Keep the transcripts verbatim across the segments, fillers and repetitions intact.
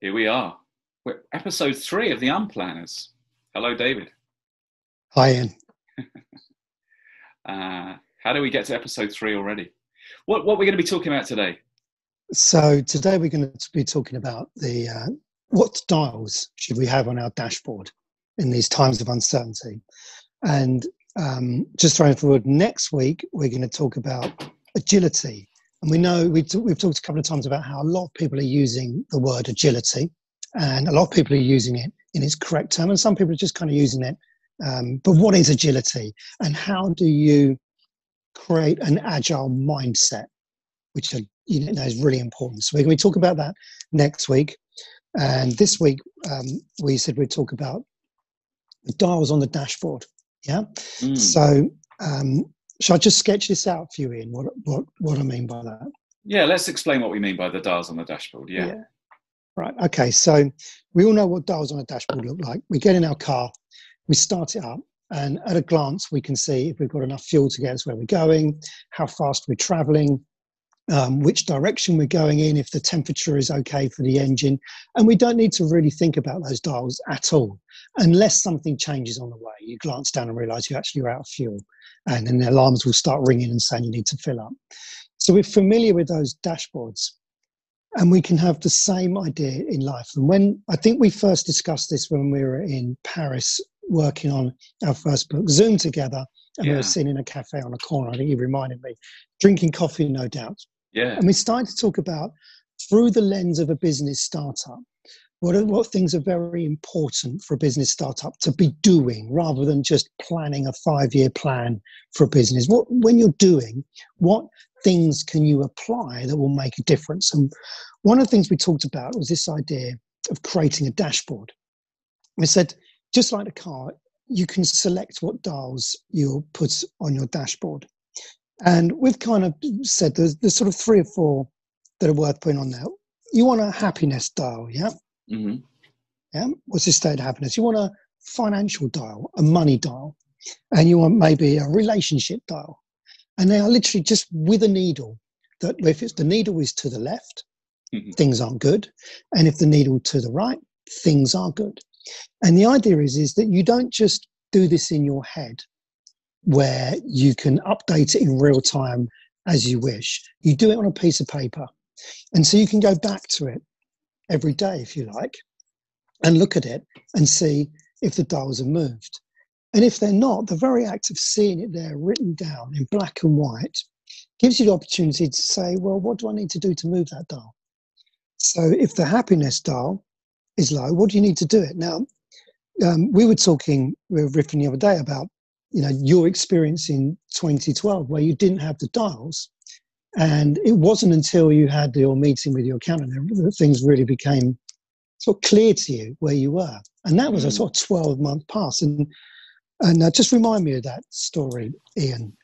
Here we are. We're episode three of The Unplanners. Hello, David. Hi, Ian. uh, how do we get to episode three already? What what we're going to be talking about today? So today we're going to be talking about the uh, what dials should we have on our dashboard in these times of uncertainty. And um, just throwing forward, next week we're going to talk about agility. And we know we've, t- we've talked a couple of times about how a lot of people are using the word agility, and a lot of people are using it in its correct term, and some people are just kind of using it. Um, but what is agility, and how do you create an agile mindset, which are, you know, is really important? So we're going to talk about that next week. And this week, um, we said we'd talk about the dials on the dashboard. Yeah. Mm. So, um, shall I just sketch this out for you, Ian, what, what, what I mean by that? Yeah, let's explain what we mean by the dials on the dashboard, yeah. yeah. Right, okay, so we all know what dials on a dashboard look like. We get in our car, we start it up, and at a glance, we can see if we've got enough fuel to get us where we're going, how fast we're travelling, um, which direction we're going in, if the temperature is okay for the engine, and we don't need to really think about those dials at all, unless something changes on the way. You glance down and realise you actually are out of fuel. And then the alarms will start ringing and saying you need to fill up. So we're familiar with those dashboards, and we can have the same idea in life. And when I think we first discussed this when we were in Paris working on our first book, Zoom, together, and yeah. we were sitting in a cafe on a corner. I think you reminded me, drinking coffee, no doubt. Yeah. And we started to talk about, through the lens of a business startup, What, are, what things are very important for a business startup to be doing rather than just planning a five-year plan for a business? What, when you're doing, what things can you apply that will make a difference? And one of the things we talked about was this idea of creating a dashboard. We said, just like the car, you can select what dials you'll put on your dashboard. And we've kind of said there's, there's sort of three or four that are worth putting on there. You want a happiness dial, yeah? Mm-hmm. Yeah, what's this state of happiness? You want a financial dial, a money dial, and you want maybe a relationship dial. And they are literally just with a needle, that if it's, the needle is to the left, mm-hmm. things aren't good. And if the needle to the right, things are good. And the idea is, is that you don't just do this in your head where you can update it in real time as you wish. You do it on a piece of paper. And so you can go back to it every day, if you like, and look at it and see if the dials have moved. And if they're not, the very act of seeing it there written down in black and white gives you the opportunity to say, well, what do I need to do to move that dial? So if the happiness dial is low, what do you need to do it? Now, um, we were talking, we were riffing the other day about, you know, your experience in twenty twelve where you didn't have the dials. And it wasn't until you had your meeting with your accountant that things really became sort of clear to you where you were. And that was a sort of twelve-month pass. And and uh, just remind me of that story, Ian.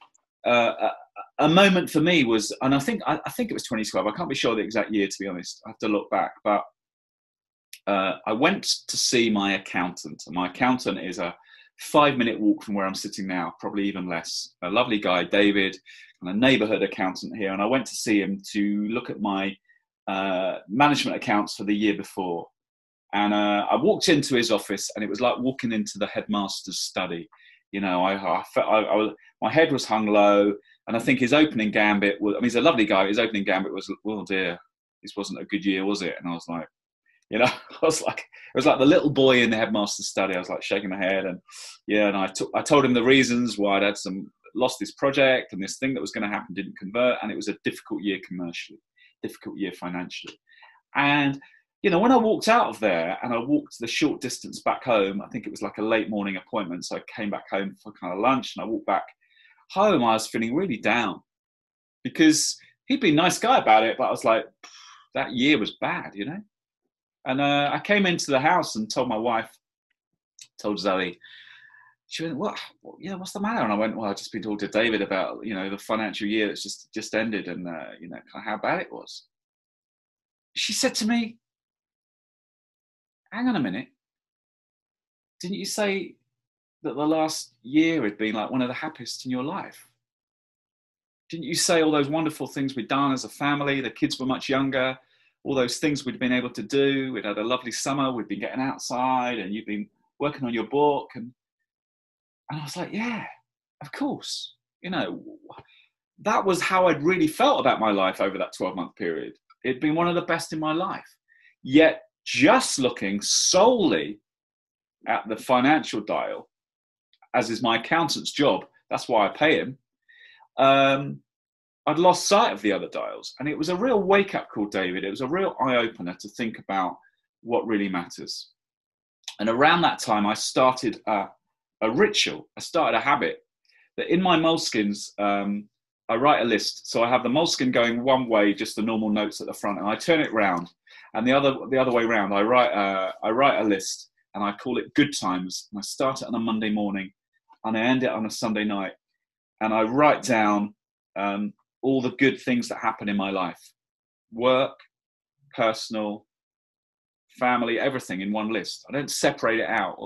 Uh, a, a moment for me was, and I think I, I think it was twenty twelve. I can't be sure the exact year, to be honest. I have to look back. But uh, I went to see my accountant. And my accountant is a five-minute walk from where I'm sitting now, probably even less. A lovely guy, David, and a neighbourhood accountant here. And I went to see him to look at my uh, management accounts for the year before. And uh, I walked into his office, and it was like walking into the headmaster's study. You know, I, I, I, I was, my head was hung low, and I think his opening gambit was, I mean, he's a lovely guy. His opening gambit was, "Oh dear, this wasn't a good year, was it?" And I was like, you know, I was like, it was like the little boy in the headmaster's study. I was like shaking my head, and yeah, and I, t- I told him the reasons why I'd had some, lost this project, and this thing that was going to happen didn't convert, and it was a difficult year commercially, difficult year financially. And, you know, when I walked out of there and I walked the short distance back home, I think it was like a late morning appointment, so I came back home for kind of lunch, and I walked back home, I was feeling really down because he'd been a nice guy about it, but I was like, that year was bad, you know? And uh, I came into the house and told my wife, told Zoe. She went, "What? Well, yeah, what's the matter?" And I went, "Well, I've just been talking to David about, you know, the financial year that's just just ended, and uh, you know, kind of how bad it was." She said to me, "Hang on a minute. Didn't you say that the last year had been like one of the happiest in your life? Didn't you say all those wonderful things we'd done as a family? The kids were much younger. all those things we'd been able to do. We'd had a lovely summer. We'd been getting outside and you'd been working on your book. And, and I was like, yeah, of course. You know, that was how I'd really felt about my life over that twelve month period. It'd been one of the best in my life. Yet just looking solely at the financial dial, as is my accountant's job, that's why I pay him, um, I'd lost sight of the other dials. And it was a real wake-up call, David. It was a real eye-opener to think about what really matters. And around that time, I started a, a ritual. I started a habit that in my moleskins, um, I write a list. So I have the moleskin going one way, just the normal notes at the front, and I turn it round. And the other, the other way round, I write, a, I write a list, and I call it Good Times. And I start it on a Monday morning, and I end it on a Sunday night. And I write down... Um, all the good things that happen in my life, work, personal, family, everything in one list. I don't separate it out.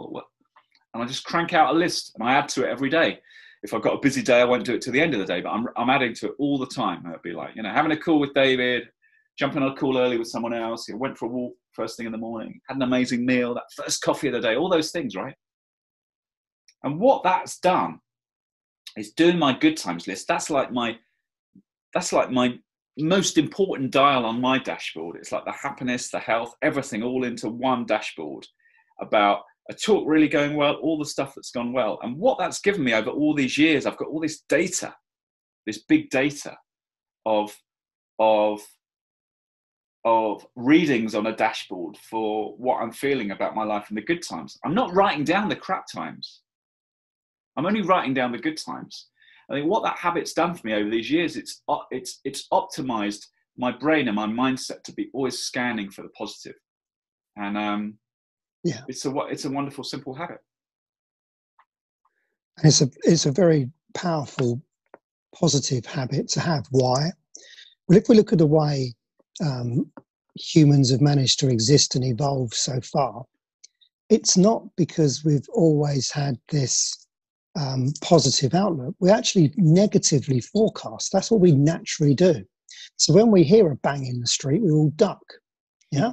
And I just crank out a list and I add to it every day. If I've got a busy day, I won't do it till the end of the day, but I'm, I'm adding to it all the time. It'd be like, you know, having a call with David, jumping on a call early with someone else, you know, went for a walk first thing in the morning, had an amazing meal, that first coffee of the day, all those things, right? And what that's done is doing my good times list. That's like my That's like my most important dial on my dashboard. It's like the happiness, the health, everything all into one dashboard about a talk really going well, all the stuff that's gone well. And what that's given me over all these years, I've got all this data, this big data of, of, of readings on a dashboard for what I'm feeling about my life and the good times. I'm not writing down the crap times. I'm only writing down the good times. I think what that habit's done for me over these years, it's, it's, it's optimized my brain and my mindset to be always scanning for the positive. And um, yeah, it's a, it's a wonderful, simple habit. It's a, it's a very powerful, positive habit to have. Why? Well, if we look at the way um, humans have managed to exist and evolve so far, it's not because we've always had this Um, positive outlook. We actually negatively forecast. That's what we naturally do. So when we hear a bang in the street, we all duck. Yeah,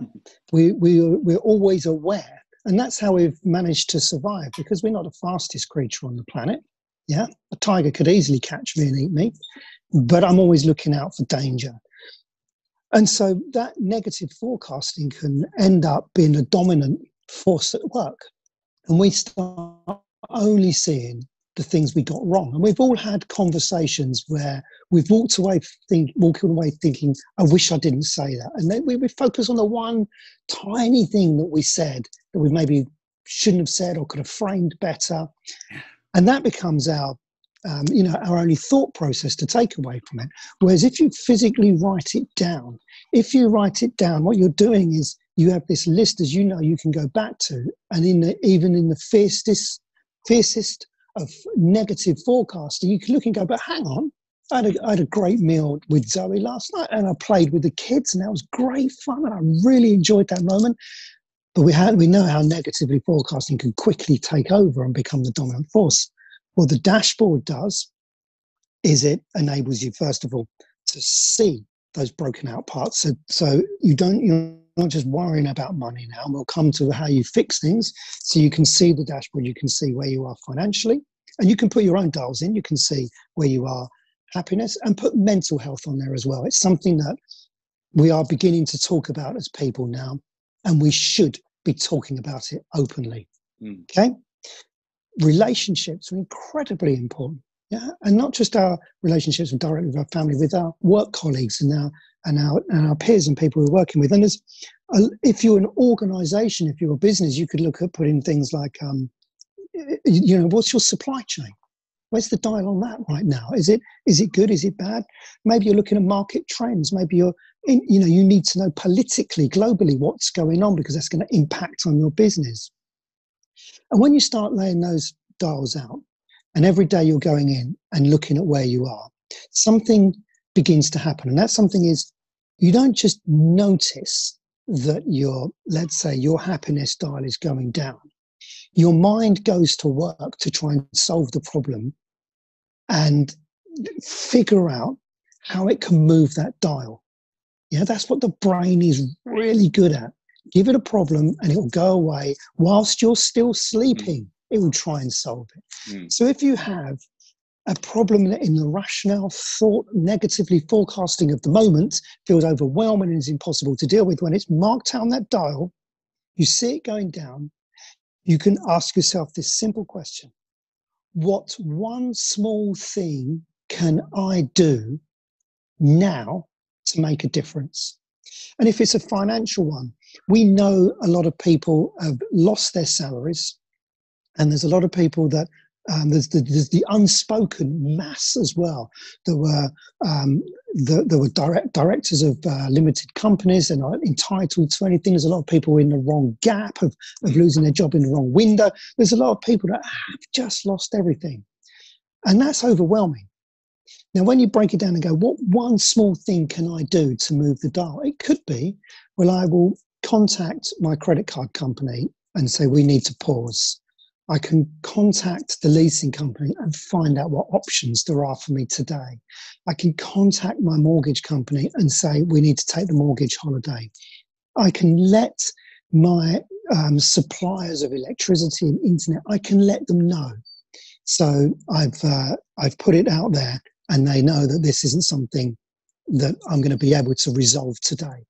we we we're always aware, and that's how we've managed to survive, because we're not the fastest creature on the planet. Yeah, a tiger could easily catch me and eat me, but I'm always looking out for danger. And so that negative forecasting can end up being a dominant force at work, and we start only seeing the things we got wrong. And we've all had conversations where we've walked away, think, walking away thinking, I wish I didn't say that. And then we, we focus on the one tiny thing that we said that we maybe shouldn't have said or could have framed better. And that becomes our, um, you know, our only thought process to take away from it. Whereas if you physically write it down, if you write it down, what you're doing is you have this list, as you know, you can go back to, and in the, even in the fiercest, fiercest of negative forecasting, you can look and go, but hang on, I had, a, I had a great meal with Zoe last night, and I played with the kids, and that was great fun, and I really enjoyed that moment. But we had, we know how negatively forecasting can quickly take over and become the dominant force. What the dashboard does is it enables you, first of all, to see those broken out parts. So, so you don't, you're not just worrying about money now, and we'll come to how you fix things. So you can see the dashboard, you can see where you are financially, and you can put your own dials in. You can see where you are happiness, and put mental health on there as well. It's something that we are beginning to talk about as people now, and we should be talking about it openly. Mm. Okay. Relationships are incredibly important. Yeah. And not just our relationships directly with our family, with our work colleagues and our, and our, and our peers and people we're working with. And as a, if you're an organization, if you're a business, you could look at putting things like, um, you know, what's your supply chain? Where's the dial on that right now? Is it, is it good? Is it bad? Maybe you're looking at market trends. Maybe you're, in, you know, you need to know politically, globally, what's going on, because that's going to impact on your business. And when you start laying those dials out, and every day you're going in and looking at where you are, something begins to happen. And that something is, you don't just notice that your, let's say, your happiness dial is going down. Your mind goes to work to try and solve the problem and figure out how it can move that dial. Yeah, that's what the brain is really good at. Give it a problem and it will go away whilst you're still sleeping. Mm. It will try and solve it. Mm. So if you have a problem in the rationale, thought, negatively forecasting of the moment, feels overwhelming and is impossible to deal with, when it's marked down that dial, you see it going down, you can ask yourself this simple question. What one small thing can I do now to make a difference? And if it's a financial one, we know a lot of people have lost their salaries, and there's a lot of people that um, there's, the, there's the unspoken mass as well. There were um, there, there were direct directors of uh, limited companies, and are entitled to anything. There's a lot of people in the wrong gap of, of losing their job in the wrong window. There's a lot of people that have just lost everything, and that's overwhelming. Now, when you break it down and go, what one small thing can I do to move the dial? It could be, well, I will contact my credit card company and say, we need to pause. I can contact the leasing company and find out what options there are for me today. I can contact my mortgage company and say, we need to take the mortgage holiday. I can let my um, suppliers of electricity and internet, I can let them know. So I've, uh, I've put it out there, and they know that this isn't something that I'm going to be able to resolve today.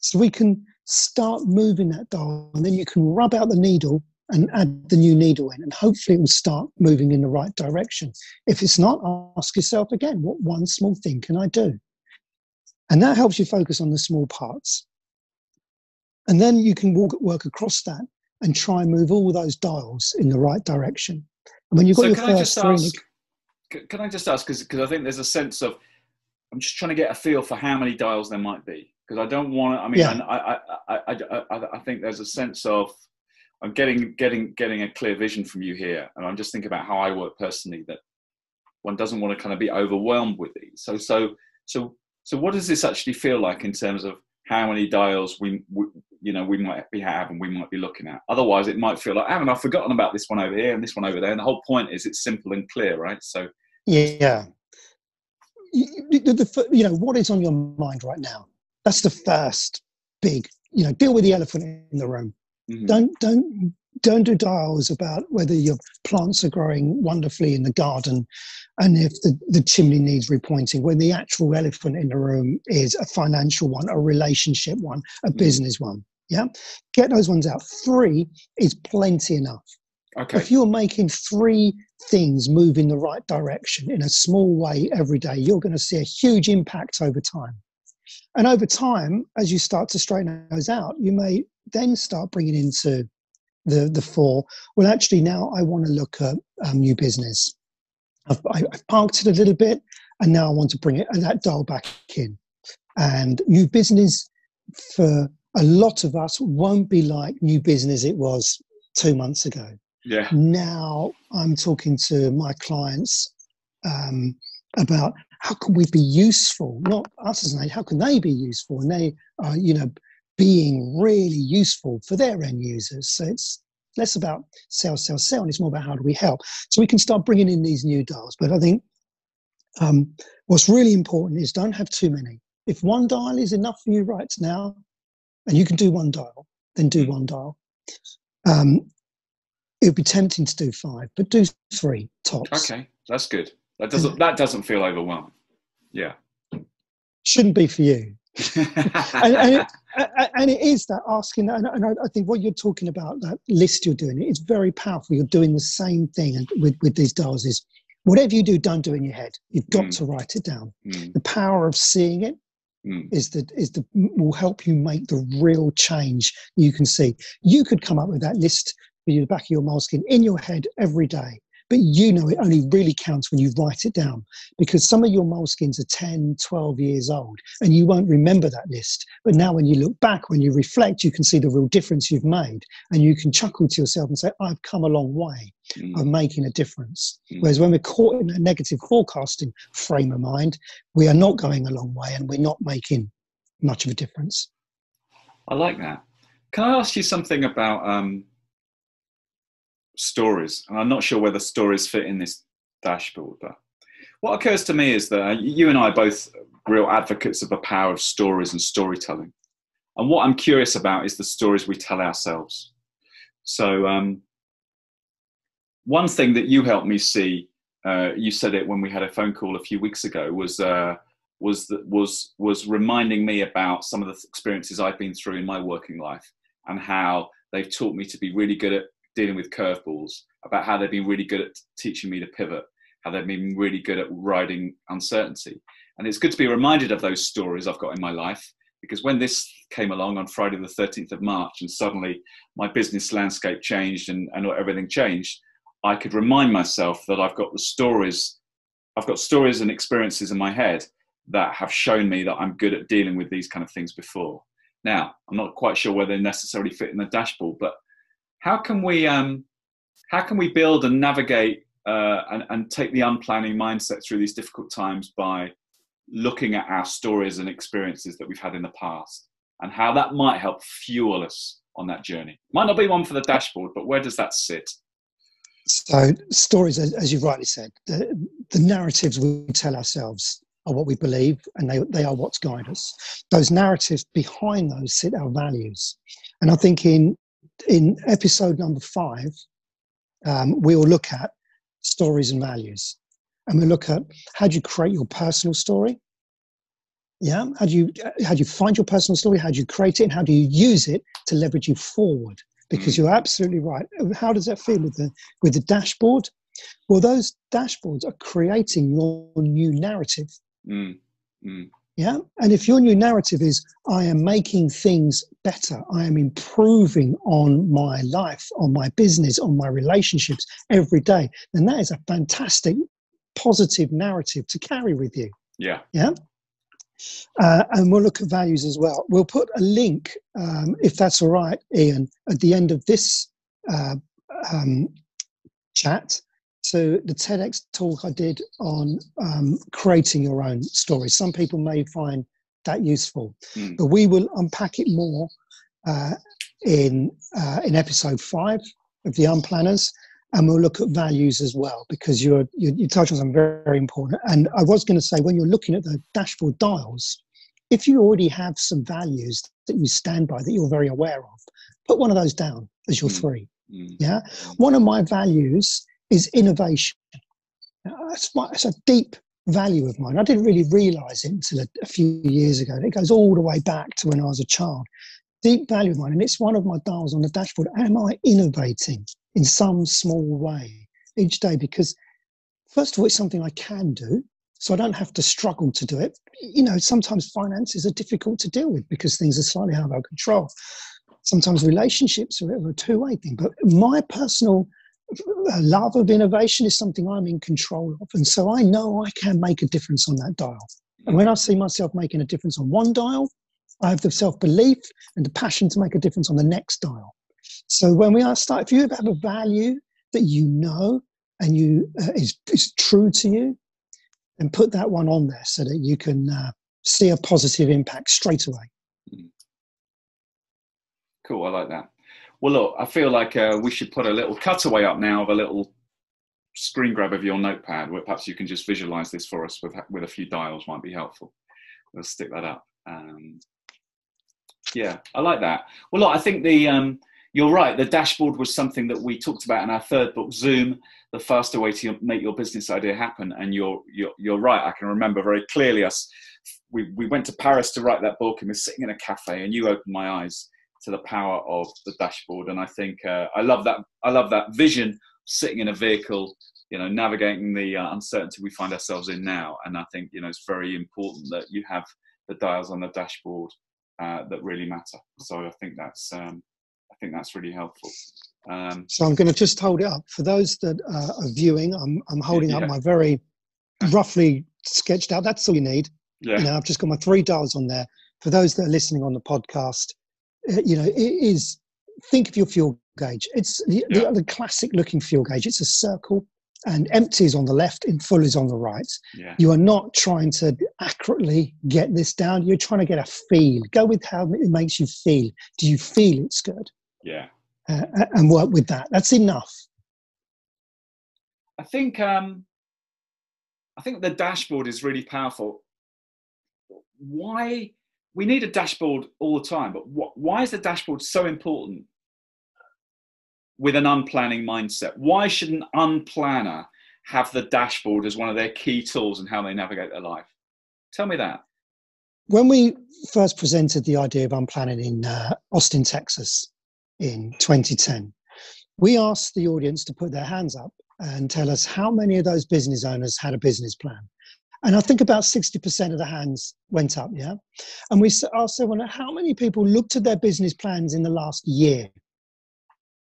So we can start moving that dial, and then you can rub out the needle and add the new needle in, and hopefully it will start moving in the right direction. If it's not, ask yourself again, what one small thing can I do? And that helps you focus on the small parts. And then you can walk, work across that and try and move all those dials in the right direction. And when you've got so your can first I just ask, three, can I just ask, because I think there's a sense of, I'm just trying to get a feel for how many dials there might be. Because I don't want to, I mean, yeah. I, I, I, I, I, I think there's a sense of, I'm getting, getting, getting a clear vision from you here. And I'm just thinking about how I work personally, that one doesn't want to kind of be overwhelmed with these. So, so, so, so what does this actually feel like in terms of how many dials we, we you know, we might be having, we might be looking at? Otherwise it might feel like, haven't I forgotten about this one over here and this one over there? And the whole point is it's simple and clear, right? So, yeah. You, the, the, you know, what is on your mind right now? That's the first big, you know, deal with the elephant in the room. Mm-hmm. Don't, don't, don't do dials about whether your plants are growing wonderfully in the garden and if the, the chimney needs repointing, when the actual elephant in the room is a financial one, a relationship one, a mm-hmm. business one. Yeah. Get those ones out. Three is plenty enough. Okay. If you're making three things move in the right direction in a small way every day, you're going to see a huge impact over time. And over time, as you start to straighten those out, you may then start bringing into the, the four, well, actually now I want to look at um, new business. I've, I've parked it a little bit and now I want to bring it and that dial back in. And new business for a lot of us won't be like new business it was two months ago. Yeah. Now I'm talking to my clients um, about how can we be useful, not us as an aid, how can they be useful? And they are, you know, being really useful for their end users. So it's less about sell, sell, sell, and it's more about how do we help. So we can start bringing in these new dials. But I think um, what's really important is don't have too many. If one dial is enough for you right now, and you can do one dial, then do one dial. Um, it would be tempting to do five, but do three tops. Okay, that's good. That doesn't, that doesn't feel overwhelming. Yeah. Shouldn't be for you. and, and, it, and it is that asking, and I think what you're talking about, that list you're doing, it's very powerful. You're doing the same thing with, with these dials is whatever you do, don't do it in your head. You've got mm. to write it down. Mm. The power of seeing it mm. is the, is the, will help you make the real change you can see. You could come up with that list with the back of your moleskin in your head every day. But you know it only really counts when you write it down, because some of your moleskins are ten, twelve years old and you won't remember that list. But now when you look back, when you reflect, you can see the real difference you've made, and you can chuckle to yourself and say, I've come a long way. Mm. I'm making a difference. Mm. Whereas when we're caught in a negative forecasting frame of mind, we are not going a long way and we're not making much of a difference. I like that. Can I ask you something about... Um stories, and I'm not sure whether stories fit in this dashboard, but what occurs to me is that you and I both real advocates of the power of stories and storytelling. And what I'm curious about is the stories we tell ourselves. So um, one thing that you helped me see, uh, you said it when we had a phone call a few weeks ago, was, uh, was, the, was, was reminding me about some of the experiences I've been through in my working life and how they've taught me to be really good at dealing with curveballs, about how they've been really good at teaching me to pivot, how they've been really good at riding uncertainty. And it's good to be reminded of those stories I've got in my life, because when this came along on Friday the thirteenth of March and suddenly my business landscape changed and, and everything changed, I could remind myself that I've got the stories, I've got stories and experiences in my head that have shown me that I'm good at dealing with these kind of things before. Now, I'm not quite sure where they necessarily fit in the dashboard, but how can we, um, how can we build and navigate uh, and, and take the unplanning mindset through these difficult times by looking at our stories and experiences that we've had in the past, and how that might help fuel us on that journey? Might not be one for the dashboard, but where does that sit? So stories, as you rightly said, the, the narratives we tell ourselves are what we believe, and they, they are what's guide us. Those narratives, behind those sit our values. And I think in, in episode number five, um, we will look at stories and values. And we look at how do you create your personal story? Yeah, how do you how do you find your personal story? How do you create it? And how do you use it to leverage you forward? Because you're absolutely right. How does that feel with the with the dashboard? Well, those dashboards are creating your new narrative. Mm. Mm. Yeah, and if your new narrative is I am making things better, I am improving on my life, on my business, on my relationships every day, then that is a fantastic, positive narrative to carry with you. Yeah. Yeah. Uh, and we'll look at values as well. We'll put a link, um, if that's all right, Ian, at the end of this uh, um, chat to the TEDx talk I did on um, creating your own story. Some people may find that useful, mm. but we will unpack it more uh, in, uh, in episode five of The Unplanners. And we'll look at values as well, because you're, you, you touch on something very, very important. And I was going to say, when you're looking at the dashboard dials, if you already have some values that you stand by, that you're very aware of, put one of those down as your three. Mm. Yeah. One of my values is innovation. That's, my, that's a deep value of mine. I didn't really realize it until a, a few years ago. And it goes all the way back to when I was a child. Deep value of mine. And it's one of my dials on the dashboard. Am I innovating in some small way each day? Because first of all, it's something I can do, so I don't have to struggle to do it. You know, sometimes finances are difficult to deal with because things are slightly out of our control. Sometimes relationships are a two-way thing, but my personal love of innovation is something I'm in control of. And so I know I can make a difference on that dial. And when I see myself making a difference on one dial, I have the self-belief and the passion to make a difference on the next dial. So when we are start, if you have a value that you know and you uh, is, is true to you, then put that one on there so that you can uh, see a positive impact straight away. Cool, I like that. Well, look, I feel like uh, we should put a little cutaway up now of a little screen grab of your notepad, where perhaps you can just visualize this for us with, with a few dials might be helpful. We'll stick that up. Um, Yeah, I like that. Well, look, I think the um, you're right. The dashboard was something that we talked about in our third book, Zoom, the faster way to make your business idea happen. And you're you're, you're right. I can remember very clearly us. We, we went to Paris to write that book, and we're sitting in a cafe, and you opened my eyes to the power of the dashboard. And I think uh, I love that. I love that vision, sitting in a vehicle, you know, navigating the uh, uncertainty we find ourselves in now. And I think, you know, it's very important that you have the dials on the dashboard Uh, that really matter. So I think that's um, I think that's really helpful. Um, so I'm going to just hold it up for those that uh, are viewing. I'm I'm holding yeah. up my very roughly sketched out. That's all you need. Yeah. You know, I've just got my three dials on there. For those that are listening on the podcast, uh, you know, it is. Think of your fuel gauge. It's the, yeah. the, the classic looking fuel gauge. It's a circle, and empty is on the left and full is on the right. Yeah. You are not trying to accurately get this down. You're trying to get a feel. Go with how it makes you feel. Do you feel it's good? Yeah. Uh, and work with that. That's enough. I think, um, I think the dashboard is really powerful why we need a dashboard all the time, but what, why is the dashboard so important with an unplanning mindset? Why should an unplanner have the dashboard as one of their key tools in how they navigate their life? Tell me that. When we first presented the idea of unplanning in uh, Austin, Texas in twenty ten, we asked the audience to put their hands up and tell us how many of those business owners had a business plan. And I think about sixty percent of the hands went up, yeah? And we asked everyone, how many people looked at their business plans in the last year?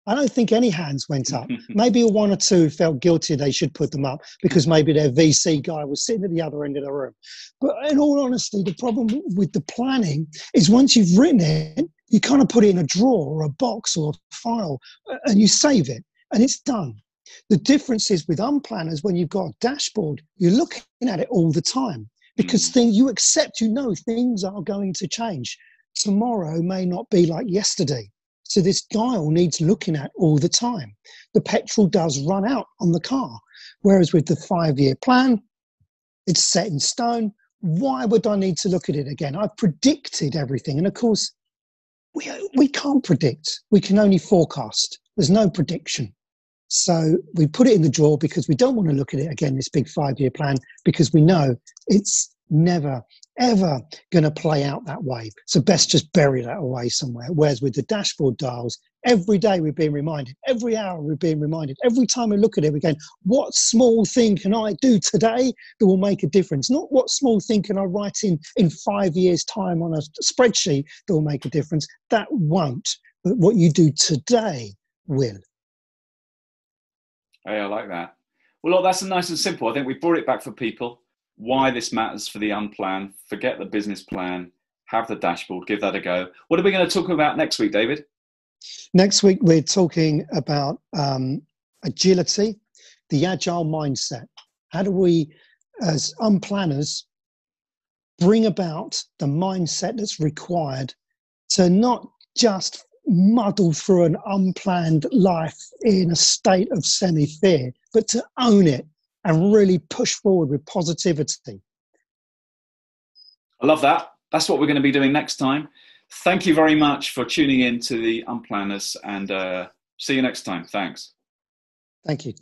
I don't think any hands went up. Maybe one or two felt guilty they should put them up because maybe their V C guy was sitting at the other end of the room. But in all honesty, the problem with the planning is once you've written it, you kind of put it in a drawer or a box or a file and you save it and it's done. The difference is with unplanners, when you've got a dashboard, you're looking at it all the time because things, you accept, you know, things are going to change. Tomorrow may not be like yesterday. So this dial needs looking at all the time. The petrol does run out on the car. Whereas with the five-year plan, it's set in stone. Why would I need to look at it again? I've predicted everything. And of course, we, we can't predict. We can only forecast. There's no prediction. So we put it in the drawer because we don't want to look at it again, this big five-year plan, because we know it's never, ever going to play out that way. So best just bury that away somewhere. Whereas with the dashboard dials, every day we're being reminded, every hour we're being reminded, every time we look at it, we're going, what small thing can I do today that will make a difference? Not what small thing can I write in in five years' time on a spreadsheet that will make a difference. That won't, but what you do today will. Hey, I like that. Well, look, that's nice and simple. I think we brought it back for people. Why this matters for the unplanned. Forget the business plan. Have the dashboard. Give that a go. What are we going to talk about next week, David? Next week, we're talking about um, agility, the agile mindset. How do we, as unplanners, bring about the mindset that's required to not just muddle through an unplanned life in a state of semi-fear, but to own it and really push forward with positivity. I love that. That's what we're going to be doing next time. Thank you very much for tuning in to the Unplanners, and uh, see you next time. Thanks. Thank you.